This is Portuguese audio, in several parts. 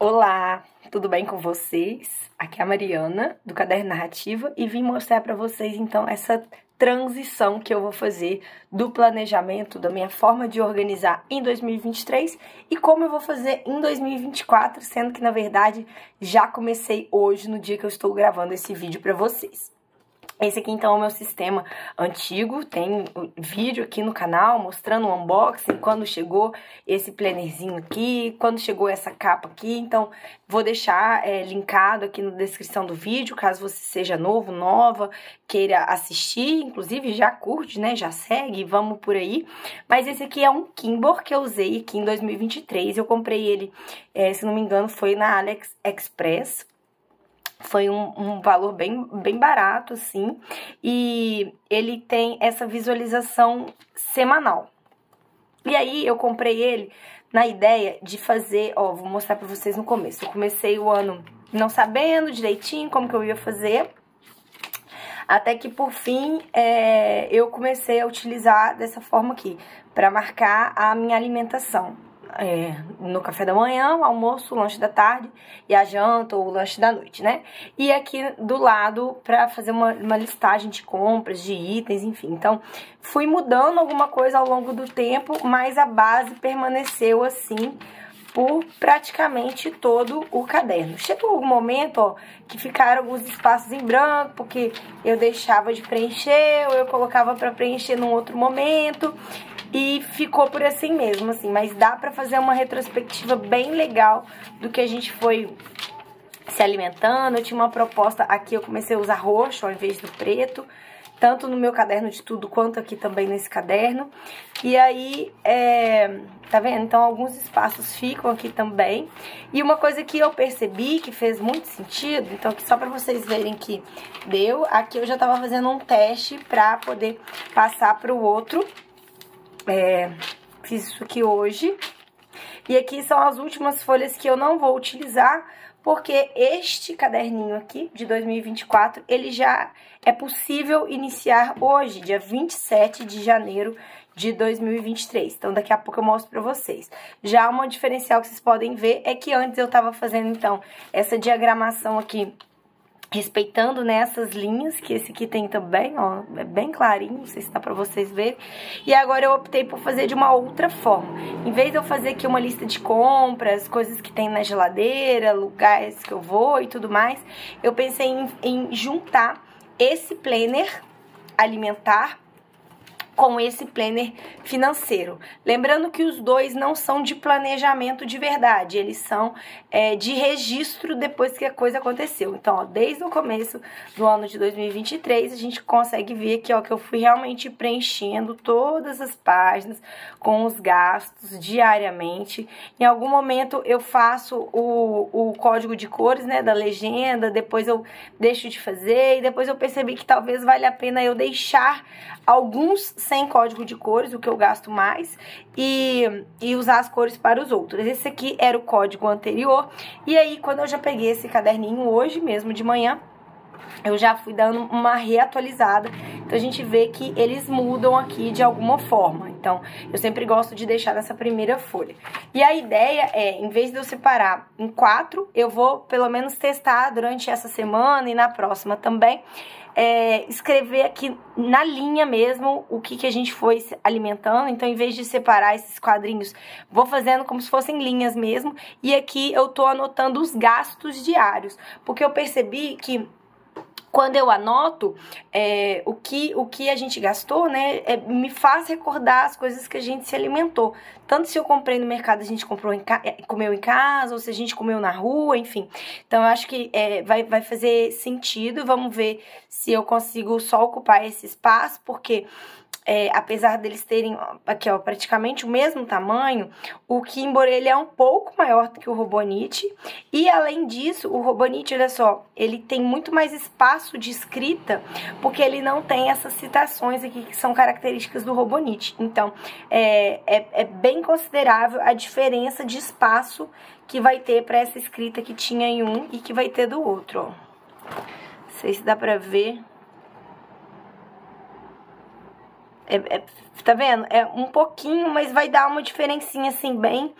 Olá, tudo bem com vocês? Aqui é a Mariana, do Caderno Narrativa, e vim mostrar para vocês, então, essa transição que eu vou fazer do planejamento, da minha forma de organizar em 2023 e como eu vou fazer em 2024, sendo que, na verdade, já comecei hoje, no dia que eu estou gravando esse vídeo para vocês. Esse aqui, então, é o meu sistema antigo, tem vídeo aqui no canal mostrando o unboxing, quando chegou esse plannerzinho aqui, quando chegou essa capa aqui, então vou deixar linkado aqui na descrição do vídeo, caso você seja novo, nova, queira assistir, inclusive já curte, né, já segue, vamos por aí. Mas esse aqui é um Kinbor que eu usei aqui em 2023, eu comprei ele, se não me engano, foi na AliExpress. Foi um valor bem barato, assim, e ele tem essa visualização semanal. E aí, eu comprei ele na ideia de fazer, ó, vou mostrar pra vocês no começo. Eu comecei o ano não sabendo direitinho como que eu ia fazer, até que, por fim, eu comecei a utilizar dessa forma aqui, pra marcar a minha alimentação. No café da manhã, o almoço, o lanche da tarde e a janta ou o lanche da noite, né? E aqui do lado pra fazer uma listagem de compras, de itens, enfim. Então, fui mudando alguma coisa ao longo do tempo, mas a base permaneceu assim por praticamente todo o caderno. Chegou algum momento, ó, que ficaram alguns espaços em branco, porque eu deixava de preencher ou eu colocava pra preencher num outro momento. E ficou por assim mesmo, assim, mas dá pra fazer uma retrospectiva bem legal do que a gente foi se alimentando. Eu tinha uma proposta aqui, eu comecei a usar roxo ao invés do preto, tanto no meu caderno de tudo, quanto aqui também nesse caderno. E aí, tá vendo? Então, alguns espaços ficam aqui também. E uma coisa que eu percebi que fez muito sentido, então, aqui só pra vocês verem que deu, aqui eu já tava fazendo um teste pra poder passar pro outro. Fiz isso aqui hoje, e aqui são as últimas folhas que eu não vou utilizar, porque este caderninho aqui, de 2024, ele já é possível iniciar hoje, dia 27 de janeiro de 2023, então daqui a pouco eu mostro pra vocês. Já uma diferencial que vocês podem ver é que antes eu tava fazendo, então, essa diagramação aqui, respeitando nessas linhas, que esse aqui tem também, ó, é bem clarinho, não sei se dá pra vocês verem. E agora eu optei por fazer de uma outra forma. Em vez de eu fazer aqui uma lista de compras, coisas que tem na geladeira, lugares que eu vou e tudo mais, eu pensei em juntar esse planner alimentar com esse planner financeiro. Lembrando que os dois não são de planejamento de verdade, eles são de registro depois que a coisa aconteceu. Então, ó, desde o começo do ano de 2023, a gente consegue ver aqui, ó, que eu fui realmente preenchendo todas as páginas com os gastos diariamente. Em algum momento eu faço o código de cores, né, da legenda, depois eu deixo de fazer, e depois eu percebi que talvez valha a pena eu deixar alguns sem código de cores, o que eu gasto mais, e usar as cores para os outros. Esse aqui era o código anterior, e aí quando eu já peguei esse caderninho hoje mesmo de manhã, eu já fui dando uma reatualizada, então a gente vê que eles mudam aqui de alguma forma. Então, eu sempre gosto de deixar nessa primeira folha. E a ideia é, em vez de eu separar em 4, eu vou pelo menos testar durante essa semana e na próxima também, escrever aqui na linha mesmo o que a gente foi alimentando. Então, em vez de separar esses quadrinhos, vou fazendo como se fossem linhas mesmo. E aqui eu tô anotando os gastos diários, porque eu percebi que quando eu anoto o que a gente gastou, né, me faz recordar as coisas que a gente se alimentou. Tanto se eu comprei no mercado, a gente comeu em casa, ou se a gente comeu na rua, enfim. Então, eu acho que vai fazer sentido. Vamos ver se eu consigo só ocupar esse espaço, porque apesar deles terem, aqui, ó, praticamente o mesmo tamanho, o Kinbor, ele é um pouco maior do que o Robonite. E, além disso, o Robonite, olha só, ele tem muito mais espaço de escrita, porque ele não tem essas citações aqui que são características do Robonite. Então, é bem considerável a diferença de espaço que vai ter para essa escrita que tinha em um e que vai ter do outro, ó. Não sei se dá pra ver. Tá vendo? É um pouquinho, mas vai dar uma diferencinha, assim, bem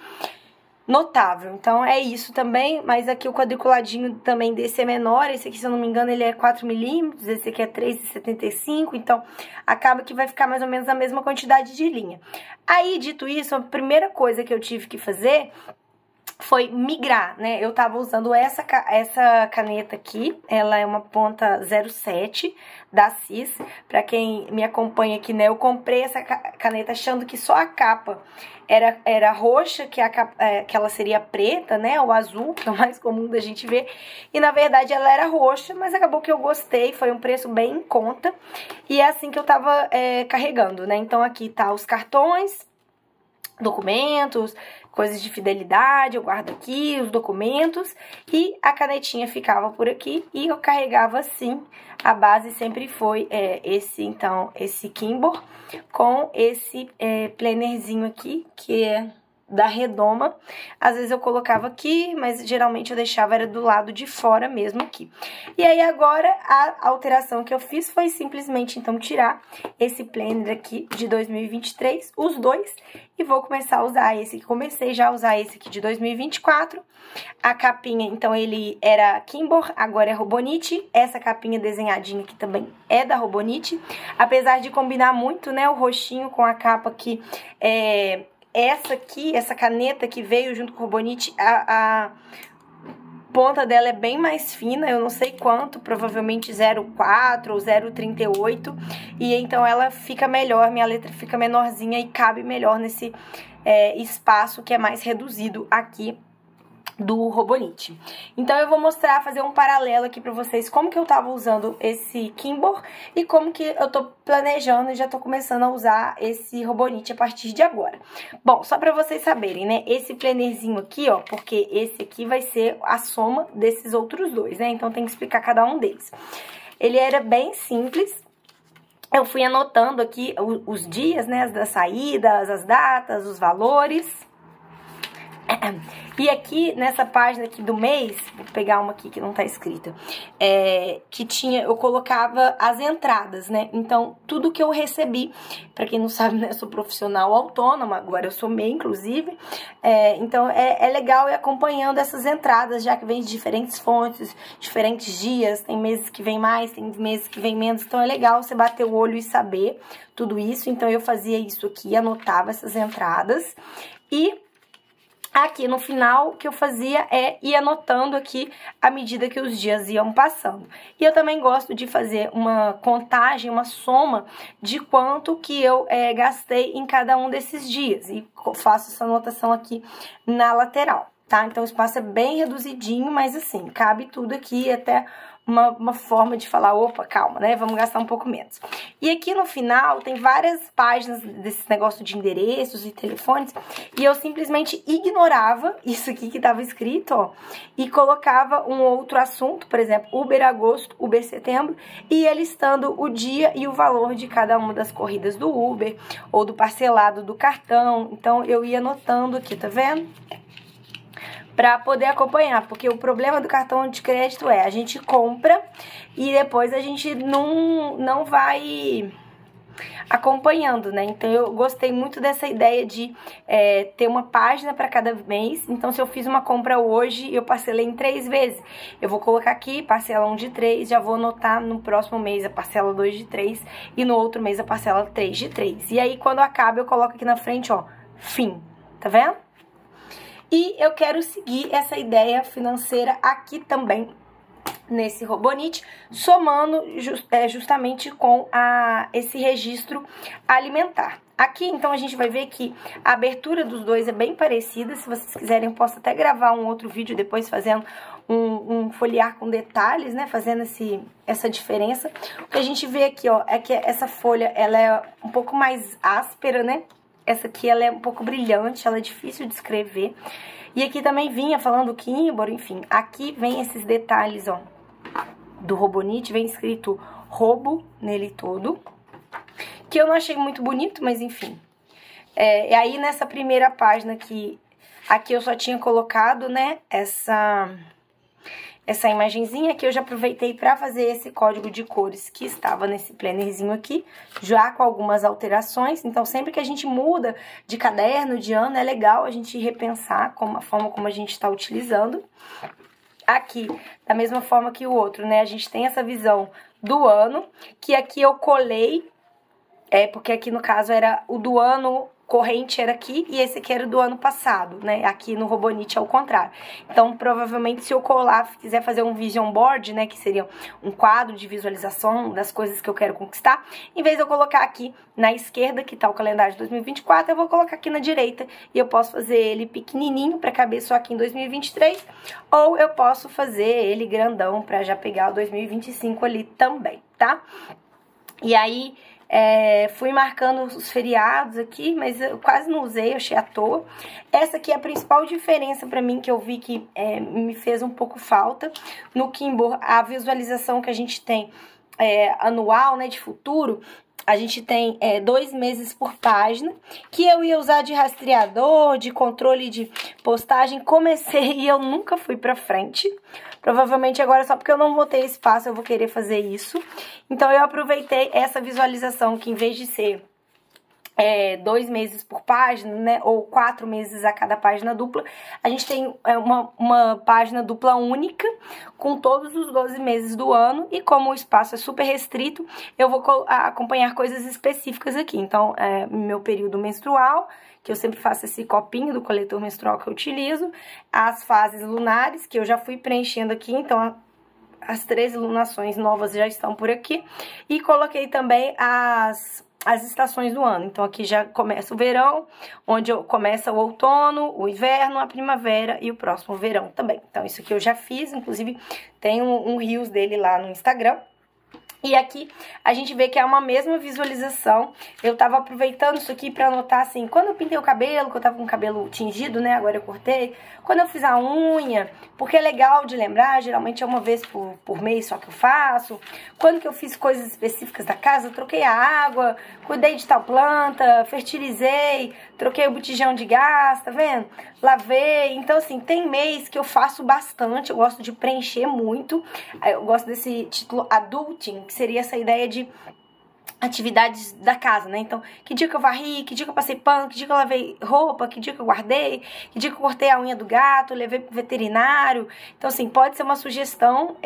notável. Então é isso também, mas aqui o quadriculadinho também desse é menor, esse aqui, se eu não me engano, ele é 4 mm, esse aqui é 3,75, então acaba que vai ficar mais ou menos a mesma quantidade de linha. Aí, dito isso, a primeira coisa que eu tive que fazer foi migrar, né? Eu tava usando essa caneta aqui, ela é uma ponta 07 da CIS, pra quem me acompanha aqui, né? Eu comprei essa caneta achando que só a capa era roxa, que ela seria preta, né? Ou azul, que é o mais comum da gente ver. E na verdade ela era roxa, mas acabou que eu gostei, foi um preço bem em conta. E é assim que eu tava carregando, né? Então aqui tá os cartões, documentos, coisas de fidelidade, eu guardo aqui os documentos, e a canetinha ficava por aqui e eu carregava assim. A base sempre foi esse Kinbor com esse plannerzinho aqui, que é da Redoma. Às vezes eu colocava aqui, mas geralmente eu deixava era do lado de fora mesmo aqui. E aí agora a alteração que eu fiz foi simplesmente então tirar esse planner aqui de 2023, os dois, e vou começar a usar esse que comecei já a usar esse aqui de 2024. A capinha, então, ele era Kinbor, agora é Hobonichi. Essa capinha desenhadinha aqui também é da Hobonichi, apesar de combinar muito, né, o roxinho com a capa aqui. Essa aqui, essa caneta que veio junto com o Robonite, a ponta dela é bem mais fina, eu não sei quanto, provavelmente 0,4 ou 0,38, e então ela fica melhor, minha letra fica menorzinha e cabe melhor nesse espaço que é mais reduzido aqui do Robonite. Então eu vou mostrar, fazer um paralelo aqui pra vocês como que eu tava usando esse Kinbor e como que eu tô planejando e já tô começando a usar esse Robonite a partir de agora. Bom, só pra vocês saberem, né, esse plannerzinho aqui, ó, porque esse aqui vai ser a soma desses outros dois, né, então tem que explicar cada um deles. Ele era bem simples. Eu fui anotando aqui os dias, né, das saídas, as datas, os valores. E aqui, nessa página aqui do mês, vou pegar uma aqui que não tá escrita, que tinha, eu colocava as entradas, né? Então, tudo que eu recebi, pra quem não sabe, né, eu sou profissional autônoma, agora eu sou MEI, inclusive, então é legal ir acompanhando essas entradas, já que vem de diferentes fontes, diferentes dias, tem meses que vem mais, tem meses que vem menos, então é legal você bater o olho e saber tudo isso. Então, eu fazia isso aqui, anotava essas entradas e aqui no final, o que eu fazia é ir anotando aqui à medida que os dias iam passando. E eu também gosto de fazer uma contagem, uma soma de quanto que eu gastei em cada um desses dias. E faço essa anotação aqui na lateral, tá? Então o espaço é bem reduzidinho, mas assim, cabe tudo aqui, até uma forma de falar, opa, calma, né, vamos gastar um pouco menos. E aqui no final tem várias páginas desse negócio de endereços e telefones, e eu simplesmente ignorava isso aqui que tava escrito, ó, e colocava um outro assunto, por exemplo, Uber agosto, Uber setembro, e ia listando o dia e o valor de cada uma das corridas do Uber, ou do parcelado do cartão. Então eu ia anotando aqui, tá vendo? Pra poder acompanhar, porque o problema do cartão de crédito é a gente compra e depois a gente não vai acompanhando, né? Então eu gostei muito dessa ideia de ter uma página para cada mês. Então se eu fiz uma compra hoje, eu parcelei em 3 vezes, eu vou colocar aqui parcela 1 de 3, já vou anotar no próximo mês a parcela 2 de 3 e no outro mês a parcela 3 de 3. E aí quando acaba eu coloco aqui na frente, ó, fim, tá vendo? E eu quero seguir essa ideia financeira aqui também, nesse Robonite, somando justamente com esse registro alimentar. Aqui, então, a gente vai ver que a abertura dos dois é bem parecida. Se vocês quiserem, eu posso até gravar um outro vídeo depois fazendo um folhear com detalhes, né, fazendo essa diferença. O que a gente vê aqui, ó, é que essa folha, ela é um pouco mais áspera, né? Essa aqui, ela é um pouco brilhante, ela é difícil de escrever. E aqui também vinha falando Kinbor, enfim. Aqui vem esses detalhes, ó, do Robonite, vem escrito Robo nele todo, que eu não achei muito bonito, mas enfim. E aí, nessa primeira página aqui, eu só tinha colocado, né, essa imagenzinha que eu já aproveitei para fazer esse código de cores que estava nesse plannerzinho aqui, já com algumas alterações. Então, sempre que a gente muda de caderno, de ano, é legal a gente repensar como, a forma como a gente está utilizando. Aqui, da mesma forma que o outro, né? A gente tem essa visão do ano, que aqui eu colei, porque aqui no caso era o do ano corrente era aqui e esse aqui era do ano passado, né? Aqui no Hobonichi é o contrário. Então, provavelmente, se eu colar, quiser fazer um vision board, né? Que seria um quadro de visualização das coisas que eu quero conquistar. Em vez de eu colocar aqui na esquerda, que tá o calendário de 2024, eu vou colocar aqui na direita. E eu posso fazer ele pequenininho pra caber só aqui em 2023. Ou eu posso fazer ele grandão pra já pegar o 2025 ali também, tá? E aí... fui marcando os feriados aqui, mas eu quase não usei, eu achei à toa. Essa aqui é a principal diferença pra mim, que eu vi que me fez um pouco falta. No Kinbor, a visualização que a gente tem anual, né, de futuro, a gente tem 2 meses por página, que eu ia usar de rastreador, de controle de postagem. Comecei e eu nunca fui pra frente. Provavelmente agora, só porque eu não botei espaço, eu vou querer fazer isso. Então, eu aproveitei essa visualização que, em vez de ser 2 meses por página, né, ou 4 meses a cada página dupla, a gente tem uma página dupla única, com todos os 12 meses do ano, e como o espaço é super restrito, eu vou acompanhar coisas específicas aqui. Então, meu período menstrual, que eu sempre faço esse copinho do coletor menstrual que eu utilizo, as fases lunares, que eu já fui preenchendo aqui, então... As 3 lunações novas já estão por aqui. E coloquei também as estações do ano. Então, aqui já começa o verão, onde começa o outono, o inverno, a primavera e o próximo verão também. Então, isso aqui eu já fiz, inclusive tem um reels dele lá no Instagram. E aqui a gente vê que é uma mesma visualização. Eu tava aproveitando isso aqui pra anotar, assim, quando eu pintei o cabelo, que eu tava com o cabelo tingido, né, agora eu cortei. Quando eu fiz a unha, porque é legal de lembrar, geralmente é uma vez por mês só que eu faço. Quando que eu fiz coisas específicas da casa, eu troquei a água, cuidei de tal planta, fertilizei, troquei o botijão de gás, tá vendo? Lavei. Então, assim, tem mês que eu faço bastante, eu gosto de preencher muito. Eu gosto desse título adulting, que seria essa ideia de atividades da casa, né? Então, que dia que eu varri, que dia que eu passei pano, que dia que eu lavei roupa, que dia que eu guardei, que dia que eu cortei a unha do gato, levei pro veterinário. Então, assim, pode ser uma sugestão,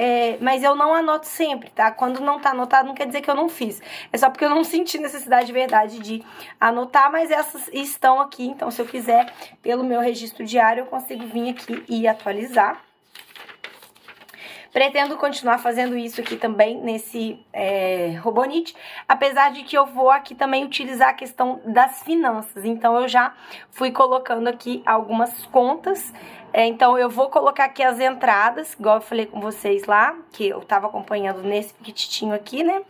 mas eu não anoto sempre, tá? Quando não tá anotado, não quer dizer que eu não fiz. É só porque eu não senti necessidade de verdade de anotar, mas essas estão aqui. Então, se eu quiser, pelo meu registro diário, eu consigo vir aqui e atualizar. Pretendo continuar fazendo isso aqui também nesse Hobonichi, apesar de que eu vou aqui também utilizar a questão das finanças. Então, eu já fui colocando aqui algumas contas. Então, eu vou colocar aqui as entradas, igual eu falei com vocês lá, que eu tava acompanhando nesse piquetitinho aqui, né?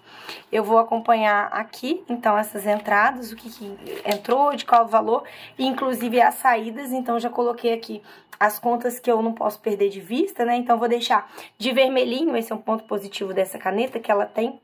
Eu vou acompanhar aqui, então, essas entradas, o que entrou, de qual valor, e inclusive as saídas. Então, já coloquei aqui as contas que eu não posso perder de vista, né? Então, vou deixar de vermelhinho, esse é um ponto positivo dessa caneta, que ela tem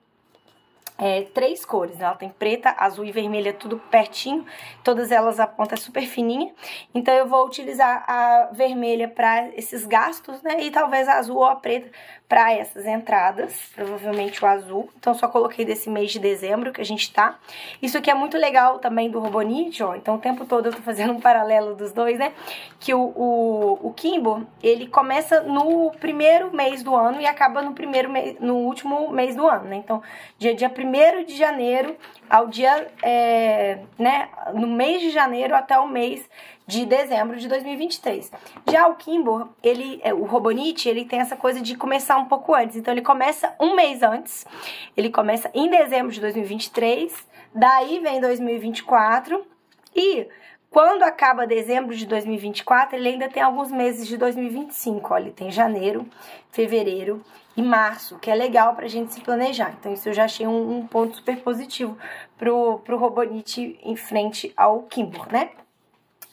3 cores, né? Ela tem preta, azul e vermelha, tudo pertinho, todas elas a ponta é super fininha. Então, eu vou utilizar a vermelha para esses gastos, né? E talvez a azul ou a preta para essas entradas, provavelmente o azul. Então, só coloquei desse mês de dezembro que a gente tá. Isso aqui é muito legal também do Hobonichi, ó. Então, o tempo todo eu tô fazendo um paralelo dos dois, né? Que o Kinbor, ele começa no primeiro mês do ano e acaba no último mês do ano, né? Então, dia 1º de janeiro ao dia, né, no mês de janeiro até o mês de dezembro de 2023. Já o Kinbor, o Hobonichi, ele tem essa coisa de começar um pouco antes. Então, ele começa um mês antes, ele começa em dezembro de 2023, daí vem 2024 e... Quando acaba dezembro de 2024, ele ainda tem alguns meses de 2025, olha, ele tem janeiro, fevereiro e março, que é legal pra gente se planejar. Então, isso eu já achei um ponto super positivo pro Hobonichi em frente ao Kinbor, né?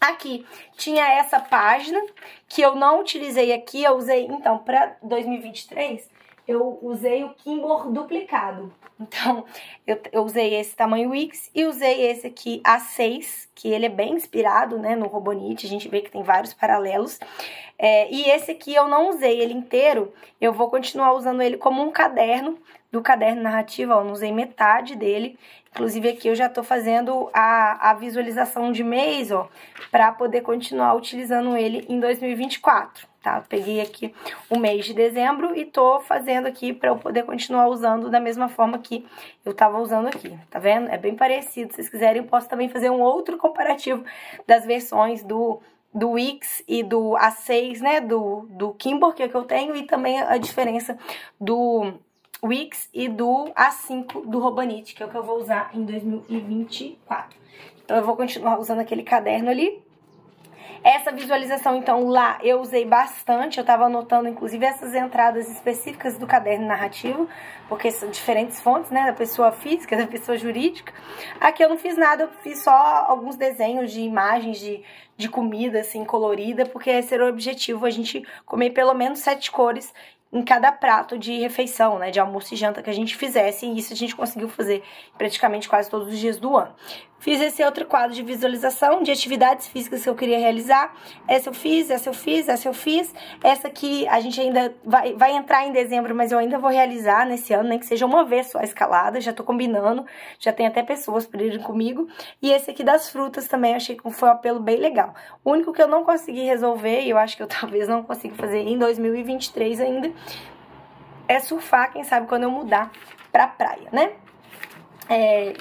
Aqui tinha essa página que eu não utilizei aqui, eu usei, então, pra 2023... eu usei o Kinbor duplicado. Então, eu usei esse tamanho X e usei esse aqui A6, que ele é bem inspirado, né, no Robonite. A gente vê que tem vários paralelos. E esse aqui eu não usei ele inteiro, eu vou continuar usando ele como um caderno, do Caderno Narrativa, ó, eu não usei metade dele. Inclusive aqui eu já tô fazendo a visualização de mês, ó, pra poder continuar utilizando ele em 2024, tá? Eu peguei aqui o mês de dezembro e tô fazendo aqui pra eu poder continuar usando da mesma forma que eu tava usando aqui, tá vendo? É bem parecido, se vocês quiserem eu posso também fazer um outro comparativo das versões do Wix e do A6, né, do Kinbor, que é que eu tenho, e também a diferença do Wix e do A5 do Robonite, que é o que eu vou usar em 2024. Então eu vou continuar usando aquele caderno ali. Essa visualização, então, lá eu usei bastante, eu tava anotando, inclusive, essas entradas específicas do Caderno Narrativo, porque são diferentes fontes, né, da pessoa física, da pessoa jurídica. Aqui eu não fiz nada, eu fiz só alguns desenhos de imagens de comida, assim, colorida, porque esse era o objetivo, a gente comer pelo menos 7 cores em cada prato de refeição, né, de almoço e janta que a gente fizesse, e isso a gente conseguiu fazer praticamente quase todos os dias do ano. Fiz esse outro quadro de visualização de atividades físicas que eu queria realizar, essa eu fiz, essa aqui a gente ainda vai entrar em dezembro, mas eu ainda vou realizar nesse ano, nem que seja uma vez só a escalada, já tô combinando, já tem até pessoas para irem comigo, e esse aqui das frutas também, eu achei que foi um apelo bem legal. O único que eu não consegui resolver, e eu acho que eu talvez não consiga fazer em 2023 ainda, é surfar, quem sabe quando eu mudar pra praia, né?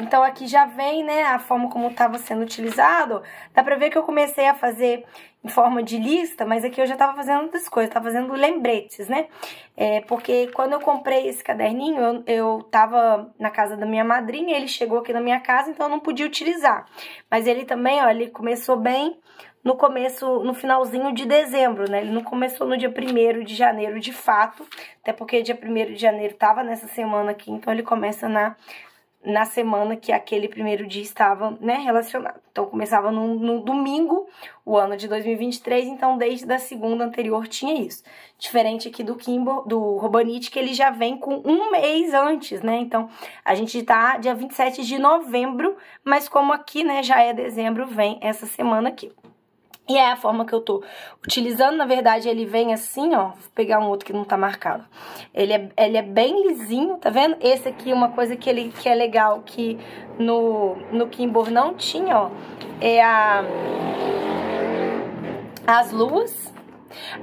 Então aqui já vem, né, a forma como estava sendo utilizado. Dá pra ver que eu comecei a fazer em forma de lista, mas aqui eu já tava fazendo outras coisas, tava fazendo lembretes, né? Porque quando eu comprei esse caderninho, eu tava na casa da minha madrinha, ele chegou aqui na minha casa, então eu não podia utilizar. Mas ele também, ó, ele começou bem no finalzinho de dezembro, né? Ele não começou no dia 1º de janeiro de fato, até porque dia 1º de janeiro tava nessa semana aqui, então ele começa na semana que aquele primeiro dia estava, né, relacionado. Então, começava no domingo, o ano de 2023, então desde a segunda anterior tinha isso. Diferente aqui do Robonite, que ele já vem com um mês antes, né? Então, a gente tá dia 27 de novembro, mas como aqui, né, já é dezembro, vem essa semana aqui. E é a forma que eu tô utilizando, na verdade ele vem assim, ó, vou pegar um outro que não tá marcado, ele é bem lisinho, tá vendo? Esse aqui é uma coisa que é legal, que no Kinbor não tinha, ó, é as luas.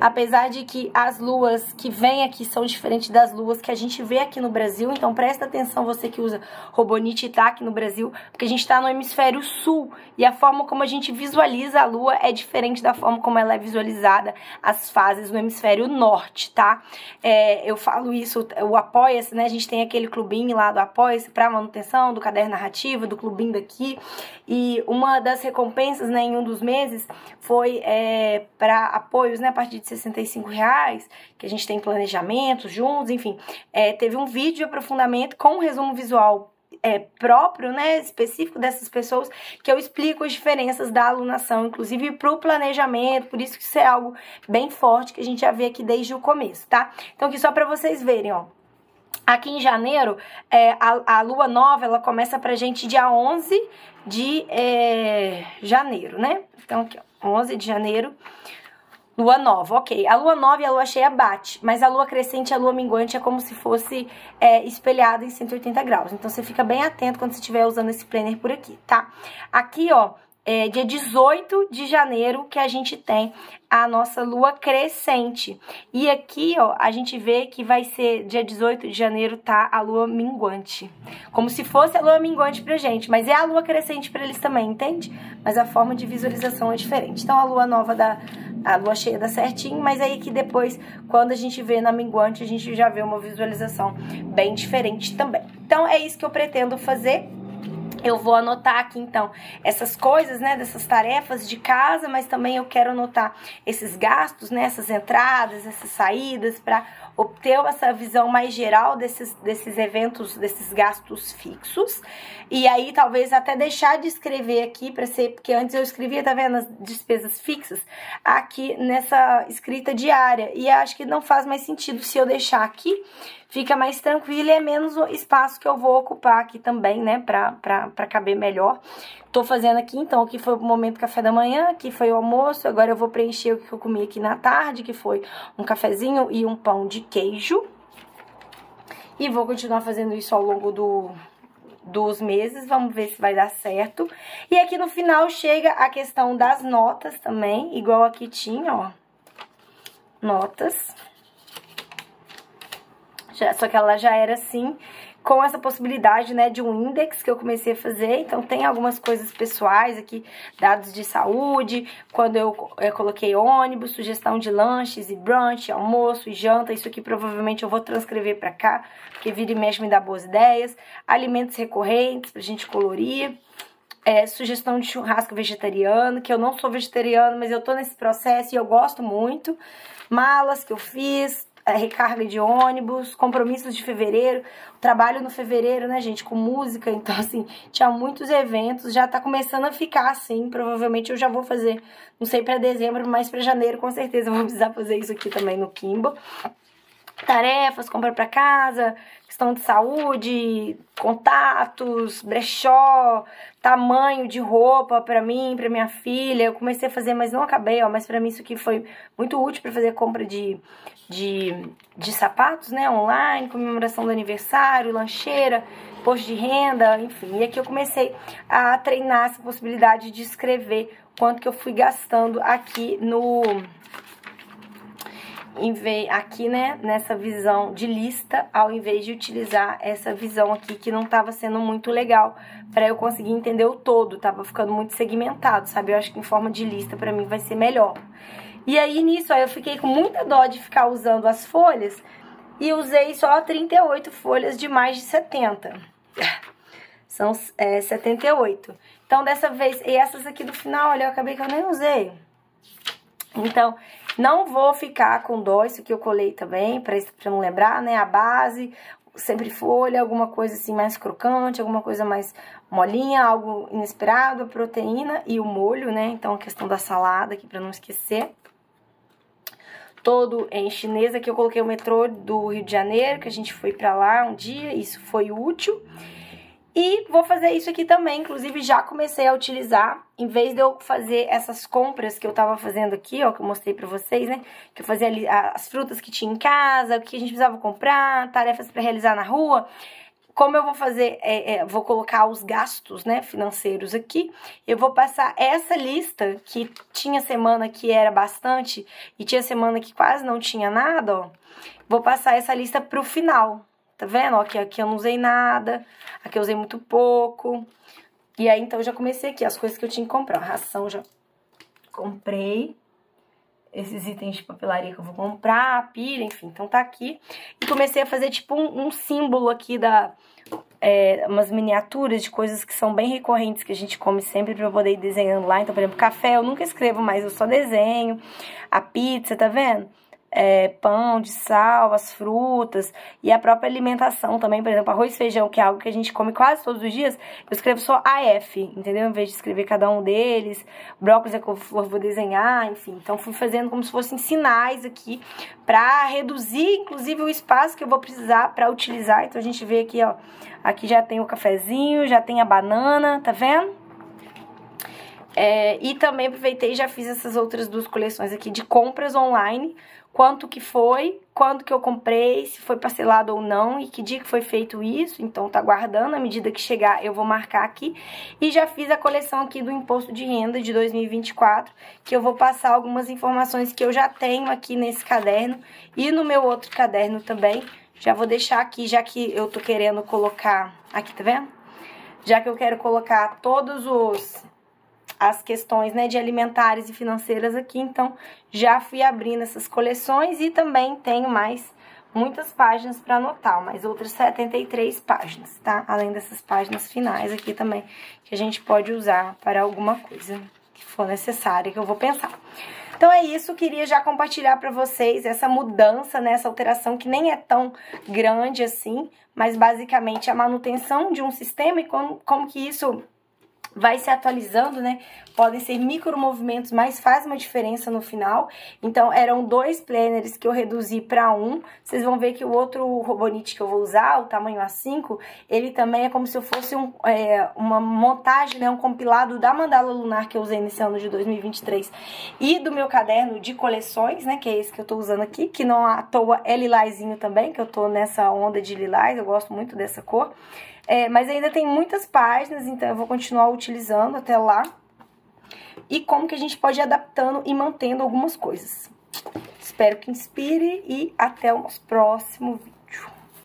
Apesar de que as luas que vem aqui são diferentes das luas que a gente vê aqui no Brasil, então presta atenção você que usa Robonite e tá aqui no Brasil, porque a gente tá no hemisfério sul e a forma como a gente visualiza a lua é diferente da forma como ela é visualizada, as fases no hemisfério norte, tá? Eu falo isso, o Apoia-se, né? A gente tem aquele clubinho lá do Apoia-se pra manutenção, do Caderno Narrativa, do clubinho daqui, e uma das recompensas, né, em um dos meses foi pra apoios, né, a partir de R$65, que a gente tem planejamento juntos, enfim, teve um vídeo de aprofundamento com um resumo visual próprio, né, específico dessas pessoas, que eu explico as diferenças da alunação, inclusive pro planejamento, por isso que isso é algo bem forte que a gente já vê aqui desde o começo, tá? Então aqui só pra vocês verem, ó. Aqui em janeiro, a lua nova, ela começa pra gente dia 11 de janeiro, né? Então aqui, ó, 11 de janeiro... Lua nova, ok. A lua nova e a lua cheia bate, mas a lua crescente e a lua minguante é como se fosse espelhada em 180 graus. Então, você fica bem atento quando você estiver usando esse planner por aqui, tá? Aqui, ó, dia 18 de janeiro que a gente tem a nossa lua crescente. E aqui, ó, a gente vê que vai ser dia 18 de janeiro, tá? A lua minguante. Como se fosse a lua minguante pra gente, mas é a lua crescente pra eles também, entende? Mas a forma de visualização é diferente. Então, a lua nova a lua cheia dá certinho, mas aí que depois, quando a gente vê na minguante, a gente já vê uma visualização bem diferente também. Então, é isso que eu pretendo fazer. Eu vou anotar aqui, então, essas coisas, né, dessas tarefas de casa, mas também eu quero anotar esses gastos, né, essas entradas, essas saídas, para obter essa visão mais geral desses eventos, desses gastos fixos. E aí, talvez, até deixar de escrever aqui, para ser, porque antes eu escrevia, tá vendo, as despesas fixas, aqui nessa escrita diária. E acho que não faz mais sentido se eu deixar aqui. Fica mais tranquilo e é menos o espaço que eu vou ocupar aqui também, né, pra caber melhor. Tô fazendo aqui, então, aqui foi o momento café da manhã, aqui foi o almoço, agora eu vou preencher o que eu comi aqui na tarde, que foi um cafezinho e um pão de queijo. E vou continuar fazendo isso ao longo dos meses, vamos ver se vai dar certo. E aqui no final chega a questão das notas também, igual aqui tinha, ó, notas. Só que ela já era assim, com essa possibilidade, né, de um index que eu comecei a fazer. Então, tem algumas coisas pessoais aqui, dados de saúde, quando eu coloquei ônibus, sugestão de lanches e brunch, almoço e janta. Isso aqui provavelmente eu vou transcrever pra cá, porque vira e mexe me dá boas ideias. Alimentos recorrentes, pra gente colorir. Sugestão de churrasco vegetariano, que eu não sou vegetariana, mas eu tô nesse processo e eu gosto muito. Malas que eu fiz. Recarga de ônibus, compromissos de fevereiro, trabalho no fevereiro, né, gente, com música, então, assim, tinha muitos eventos, já tá começando a ficar assim, provavelmente eu já vou fazer, não sei pra dezembro, mas pra janeiro, com certeza, eu vou precisar fazer isso aqui também no Kinbor. Tarefas, compra pra casa, questão de saúde, contatos, brechó, tamanho de roupa pra mim, pra minha filha. Eu comecei a fazer, mas não acabei, ó. Mas pra mim isso aqui foi muito útil pra fazer compra de sapatos, né, online, comemoração do aniversário, lancheira, imposto de renda, enfim. E aqui eu comecei a treinar essa possibilidade de escrever quanto que eu fui gastando aqui no... aqui, né, nessa visão de lista, ao invés de utilizar essa visão aqui que não tava sendo muito legal pra eu conseguir entender o todo, tava ficando muito segmentado, sabe? Eu acho que em forma de lista pra mim vai ser melhor. E aí nisso, ó, eu fiquei com muita dó de ficar usando as folhas e usei só 38 folhas de mais de 70. São 78. Então dessa vez, e essas aqui do final, olha, eu acabei que eu nem usei. Então, não vou ficar com dó, isso que eu colei também, pra não lembrar, né? A base, sempre folha, alguma coisa assim mais crocante, alguma coisa mais molinha, algo inesperado, a proteína e o molho, né? Então, a questão da salada aqui, pra não esquecer. Todo em chinês, aqui eu coloquei o metrô do Rio de Janeiro, que a gente foi pra lá um dia, isso foi útil. E vou fazer isso aqui também, inclusive já comecei a utilizar, em vez de eu fazer essas compras que eu tava fazendo aqui, ó, que eu mostrei pra vocês, né, que eu fazia ali as frutas que tinha em casa, o que a gente precisava comprar, tarefas pra realizar na rua, como eu vou fazer, vou colocar os gastos, né, financeiros aqui, eu vou passar essa lista, que tinha semana que era bastante, e tinha semana que quase não tinha nada, ó, vou passar essa lista pro final. Tá vendo? Ó, aqui eu não usei nada, aqui eu usei muito pouco. E aí, então, eu já comecei aqui, as coisas que eu tinha que comprar. A ração já comprei. Esses itens de papelaria que eu vou comprar, a pilha, enfim, então tá aqui. E comecei a fazer, tipo, um símbolo aqui da... umas miniaturas de coisas que são bem recorrentes, que a gente come sempre, pra eu poder ir desenhando lá. Então, por exemplo, café eu nunca escrevo, mas eu só desenho. A pizza, tá vendo? Pão de sal, as frutas e a própria alimentação também, por exemplo, arroz e feijão, que é algo que a gente come quase todos os dias, eu escrevo só AF, entendeu? Em vez de escrever cada um deles, brócolis é que eu vou desenhar, enfim, então fui fazendo como se fossem sinais aqui pra reduzir, inclusive, o espaço que eu vou precisar pra utilizar. Então a gente vê aqui, ó, aqui já tem o cafezinho, já tem a banana, tá vendo? E também aproveitei e já fiz essas outras duas coleções aqui de compras online, quanto que foi, quando que eu comprei, se foi parcelado ou não e que dia que foi feito isso, então tá guardando, à medida que chegar eu vou marcar aqui. E já fiz a coleção aqui do Imposto de Renda de 2024, que eu vou passar algumas informações que eu já tenho aqui nesse caderno e no meu outro caderno também, já vou deixar aqui, já que eu tô querendo colocar, aqui tá vendo? Já que eu quero colocar todos as questões, né, de alimentares e financeiras aqui, então já fui abrindo essas coleções e também tenho mais muitas páginas para anotar, mas outras 73 páginas, tá? Além dessas páginas finais aqui também, que a gente pode usar para alguma coisa que for necessária, que eu vou pensar. Então é isso, queria já compartilhar para vocês essa mudança, né, essa alteração que nem é tão grande assim, mas basicamente a manutenção de um sistema e como que isso vai se atualizando, né? Podem ser micro movimentos, mas faz uma diferença no final. Então, eram 2 planners que eu reduzi para 1. Vocês vão ver que o outro Hobonichi que eu vou usar, o tamanho A5, ele também é como se eu fosse uma montagem, né? Um compilado da Mandala Lunar que eu usei nesse ano de 2023 e do meu caderno de coleções, né? Que é esse que eu tô usando aqui, que não à toa é lilazinho também, que eu tô nessa onda de lilás, eu gosto muito dessa cor. Mas ainda tem muitas páginas, então eu vou continuar utilizando até lá. E como que a gente pode ir adaptando e mantendo algumas coisas. Espero que inspire e até o nosso próximo vídeo.